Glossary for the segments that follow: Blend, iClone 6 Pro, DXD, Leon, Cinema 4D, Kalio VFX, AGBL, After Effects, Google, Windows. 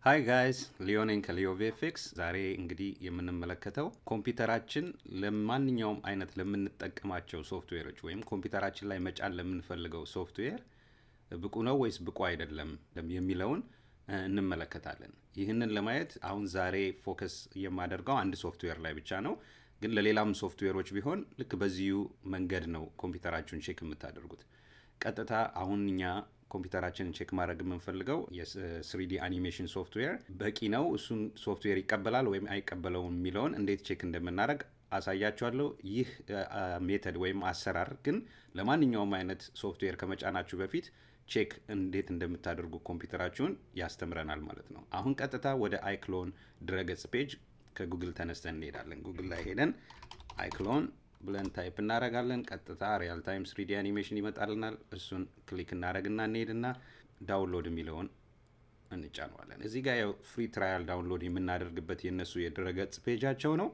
Hi guys, Leon and Kalio VFX. Today, Ingrid, we will talk about computer action. Software. Computer action is software. Focus on software. ኮምፒውተራችንን ቼክ ማድረግ የምንፈልገው የ3D አኒሜሽን ሶፍትዌር በቂ ነው እሱን ሶፍትዌር ይቀበላል ወይም አይቀበለውም ሚለውን እንዴት ቼክ እንደምናደርግ አሳያችኋለሁ ይህ ሜተድ ወይም አሰራር ግን ለማንኛውም አይነት ሶፍትዌር ከመጫናችሁ በፊት ቼክ እንዴት እንደምታደርጉ ኮምፒውተራችሁን ያስተምረናል ማለት ነው አሁን ቀጥታ ወደ አይክሎን ድረገጽ ፔጅ ከጉግል ተነስተን እንሄዳለን ጉግል ላይ ሄደን አይክሎን Blend type እናረጋለን ቀጥታ real time 3D animation ይመጣልናል እሱን ክሊክ እናረጋግና እንሄድና ዳውንሎድ የሚለውን እንጫናለን እዚህ ጋር ያው ፍሪ ትራያል ዳውንሎድ የምናደርግበት የነሱ የድረገጽ ፔጃቸው ነው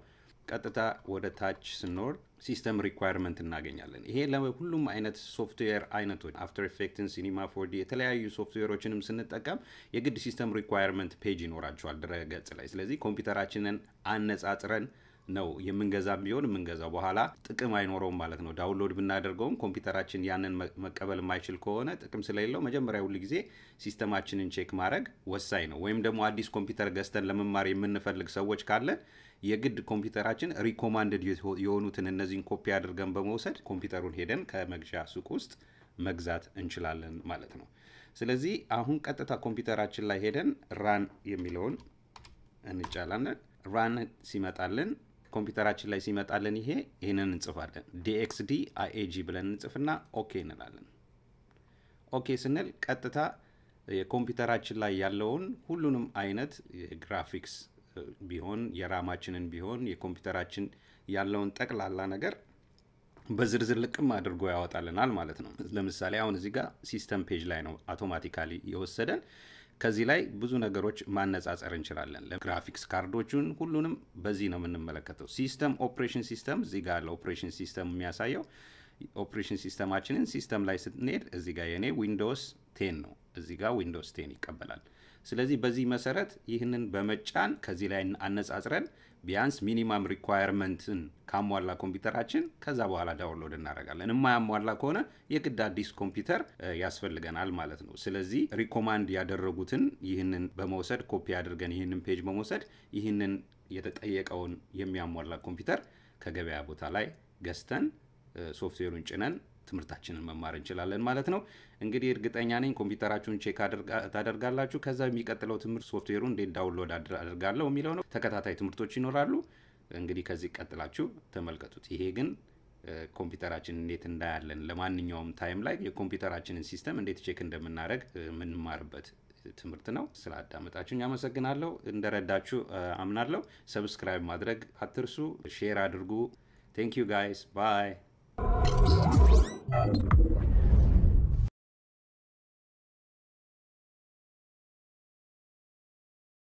ቀጥታ ወደ ታች ስንወርድ ሲስተም ሪኳየርመንት እናገኛለን ይሄ ለሁሉም አይነት ሶፍትዌር አይነቶች After Effects Cinema 4D የተለያዩ ሶፍትዌሮችንም ስንጠቀም የግድ ሲስተም ሪኳየርመንት ፔጅ ይኖራቸዋል ድረገጽ ላይ ስለዚህ ኮምፒውተራችንን አነጻጽረን No, you Mingaza Bion Mingaza Wahala, Takamai no Malatno, download Binadergom, computer action Yan and Macabel Michel Conet, Camselo, Majamra Lixe, System Action in Check Marag, was sign. Wem the Mwadis computer guest and Lemon Mari Menefelixa watch Carlet, Yegid computer action recommended you Yonutan and Nazin copiar Gambamoset, computer hidden, Kamagja Sukust, Magzat and Chilalan Malatno. Selezi, Ahunkata computer action la hidden, ran Yemilon and Chalanet, ran Simat Allen. Computer actually simat allen ihe ihenen ntsfaden DXD AGBL ntsfna okay nalalen okay snel qatata የኮምፒውተራችን ላይ ያለውን ሁሉንም አይነት ግራፊክስ ቢሆን የራማችንን ቢሆን የኮምፒውተራችን ያለውን ጠቅላላ ነገር በዝርዝር ልቅም አድርጎ ያወጣልናል ማለት ነው ለምሳሌ አሁን እዚህ ጋር ሲስተም ፔጅ ላይ ነው አውቶማቲካሊ የወሰደን ከዚህ ላይ ብዙ ነገሮች ማነጻጸር እንችላለን ለግራፊክስ ካርዶቹን ሁሉንም በዚህ ነው የምንመለከተው ሲስተም ኦፕሬሽን ሲስተም እዚህ ጋር ለኦፕሬሽን ሲስተም የሚያሳየው ኦፕሬሽን ሲስተማችንን ሲስተም ላይ ስትነድ እዚህ ጋር የኔ ዊንዶውስ 10 ነው እዚህ ጋር ዊንዶውስ 10 ይቀበላል ስለዚህ በዚህ መሰረት ይህንን በመጫን ከዚህ ላይ አነጻጽረን ቢያንስ ሚኒማም ሪኳየርመንትን ካሟላ ኮምፒውተራችን ከዛ በኋላ ዳውንሎድ እናደርጋለን የማያሟላ ከሆነ የግድ አዲስ ኮምፒውተር ያስፈልገናል ማለት ነው ስለዚህ ሪኮማንድ ያደረጉትን ይህንን በመውሰድ ኮፒ አድርገን ይህንን ፔጅ በመውሰድ ይህንን የተጠየቀውን የሚያሟላ ኮምፒውተር ከገበያ ቦታ ላይ ገዝተን ሶፍትዌሩን ጭነን ትምርታችንን መማር እንችላለን ማለት ነው እንግዲህ እርግጠኛ ነኝ ኮምፒውተራችሁን ቼክ አደርጋላችሁ ከዛ የሚቀጥለው ትምርት ሶፍትዌሩን እንዴት ዳውንሎድ አደርጋለሁ የሚለው ነው ተከታታይ ትምርቶች ይኖራሉ እንግዲህ ከዚህ ቀጥላችሁ ተመልከቱት ይሄ ግን ኮምፒውተራችን እንዴት እንዳያለን ለማንኛውም ታይም ላይ የኮምፒውተራችንን ሲስተም እንዴት ቼክ እንደምናደርግ ምንማርበት ትምርት ነው ስላዳመጣችሁኝ አመሰግናለሁ እንደረዳችሁ አምናለሁ ሰብስክራይብ ማድረግ አትርሱ ሼር አድርጉ Thank you guys bye Thank you.